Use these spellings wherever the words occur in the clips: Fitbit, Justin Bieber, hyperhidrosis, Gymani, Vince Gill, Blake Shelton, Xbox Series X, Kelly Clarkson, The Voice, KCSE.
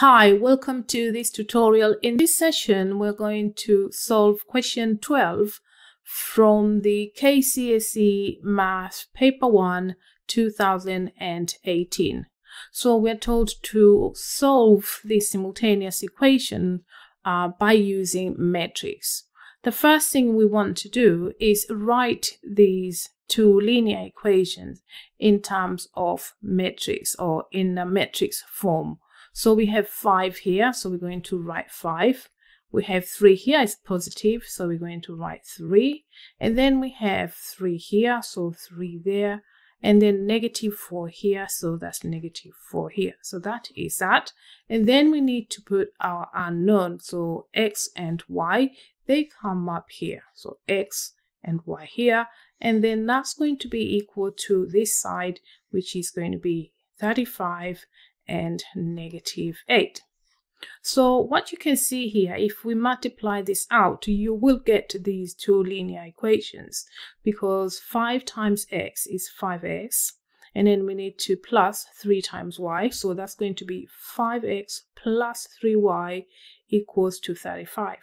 Hi, welcome to this tutorial. In this session, we're going to solve question 12 from the KCSE Math Paper 1 2018. So we're told to solve this simultaneous equation by using matrix. The first thing we want to do is write these two linear equations in terms of matrix or in a matrix form. So we have 5 here, so we're going to write 5. We have 3 here, it's positive, so we're going to write 3. And then we have 3 here, so 3 there. And then negative 4 here, so that's negative 4 here. So that is that. And then we need to put our unknown, so x and y, they come up here. So x and y here. And then that's going to be equal to this side, which is going to be 35. And negative 8. So what you can see here, if we multiply this out, you will get these two linear equations, because 5 times x is 5x, and then we need to plus 3 times y, so that's going to be 5x plus 3y equals to 35.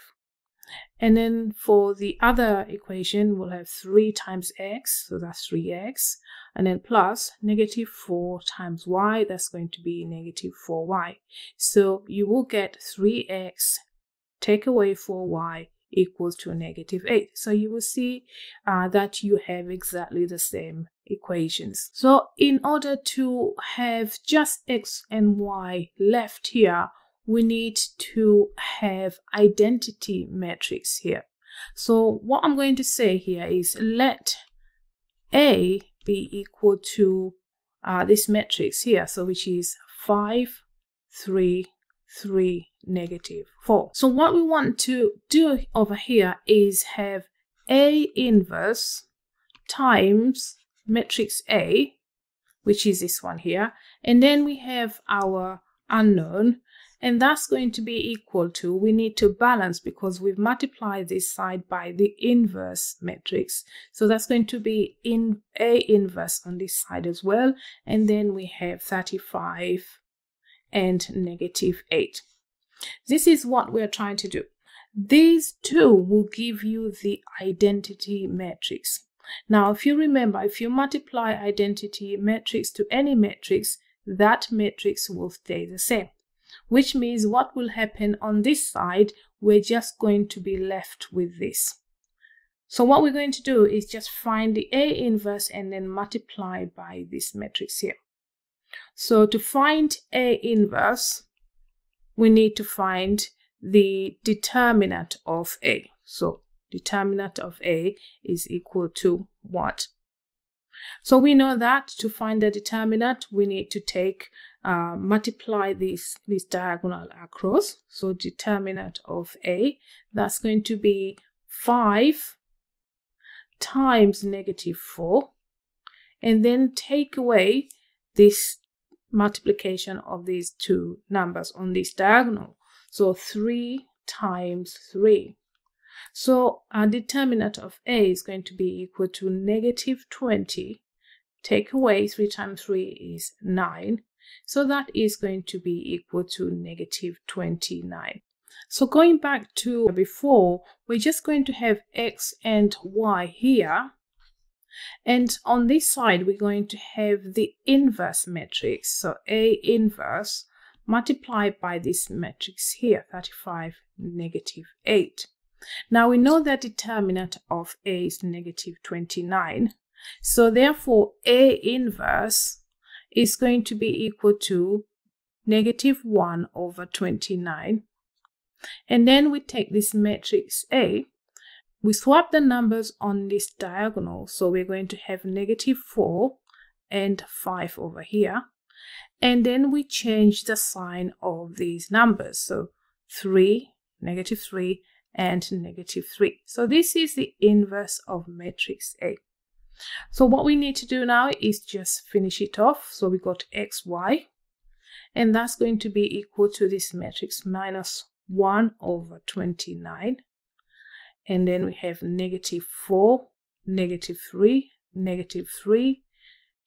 And then for the other equation, we'll have 3 times x, so that's 3x, and then plus negative 4 times y, that's going to be negative 4y. So you will get 3x take away 4y equals to negative 8. So you will see that you have exactly the same equations. So in order to have just x and y left here, we need to have identity matrix here. So what I'm going to say here is let A be equal to this matrix here, so which is 5, 3, 3, negative 4. So what we want to do over here is have A inverse times matrix A, which is this one here, and then we have our unknown, and that's going to be equal to, we need to balance because we've multiplied this side by the inverse matrix. So that's going to be in A inverse on this side as well. And then we have 35 and negative 8. This is what we're trying to do. These two will give you the identity matrix. Now, if you remember, if you multiply identity matrix to any matrix, that matrix will stay the same, which means what will happen on this side, we're just going to be left with this. So what we're going to do is just find the A inverse and then multiply by this matrix here. So to find A inverse, we need to find the determinant of A. So determinant of A is equal to what? So we know that to find the determinant, we need to take multiply this diagonal across. So determinant of A, that's going to be 5 times negative 4, and then take away this multiplication of these two numbers on this diagonal. So 3 times 3. So our determinant of A is going to be equal to negative 20. Take away 3 times 3 is 9. So that is going to be equal to negative 29. So going back to before, we're just going to have x and y here. And on this side, we're going to have the inverse matrix. So A inverse multiplied by this matrix here, 35, negative 8. Now we know that determinant of A is negative 29. So therefore, A inverse is going to be equal to negative 1 over 29. And then we take this matrix A, we swap the numbers on this diagonal. So we're going to have negative 4 and 5 over here. And then we change the sign of these numbers. So 3, negative 3, and negative 3. So this is the inverse of matrix A. So what we need to do now is just finish it off. So we got x, y, and that's going to be equal to this matrix minus 1 over 29. And then we have negative 4, negative 3, negative 3,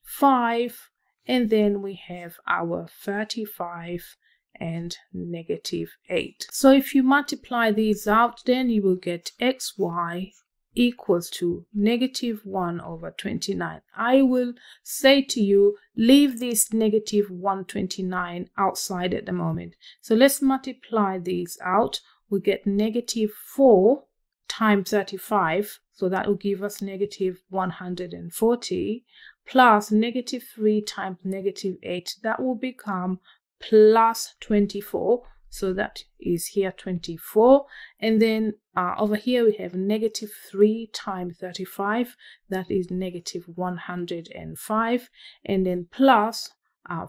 5, and then we have our 35 and negative 8. So if you multiply these out, then you will get xy equals to negative 1 over 29. I will say to you, leave this negative 129 outside at the moment. So let's multiply these out. We get negative 4 times 35, so that will give us negative 140, plus negative 3 times negative 8, that will become plus 24. So that is here 24, and then over here we have negative 3 times 35, that is negative 105, and then plus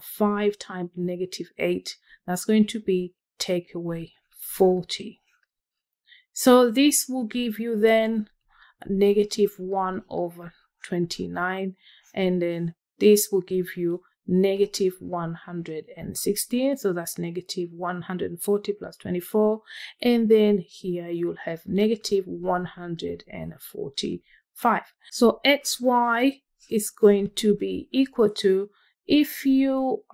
5 times negative 8, that's going to be take away 40. So this will give you then negative 1 over 29, and then this will give you negative 116, so that's negative 140 plus 24, and then here you'll have negative 145. So xy is going to be equal to, if you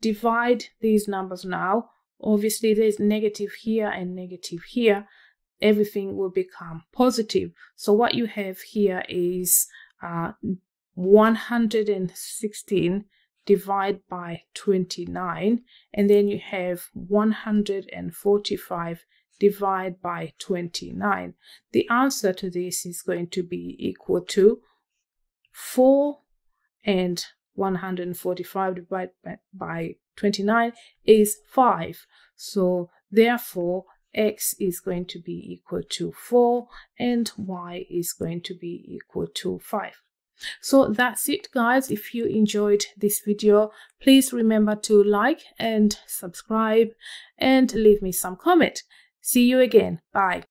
divide these numbers now, obviously there's negative here and negative here, everything will become positive. So what you have here is 116 divide by 29, and then you have 145 divide by 29. The answer to this is going to be equal to 4, and 145 divided by 29 is 5. So therefore x is going to be equal to 4 and y is going to be equal to 5. So that's it, guys. If you enjoyed this video, please remember to like and subscribe and leave me some comment. See you again. Bye.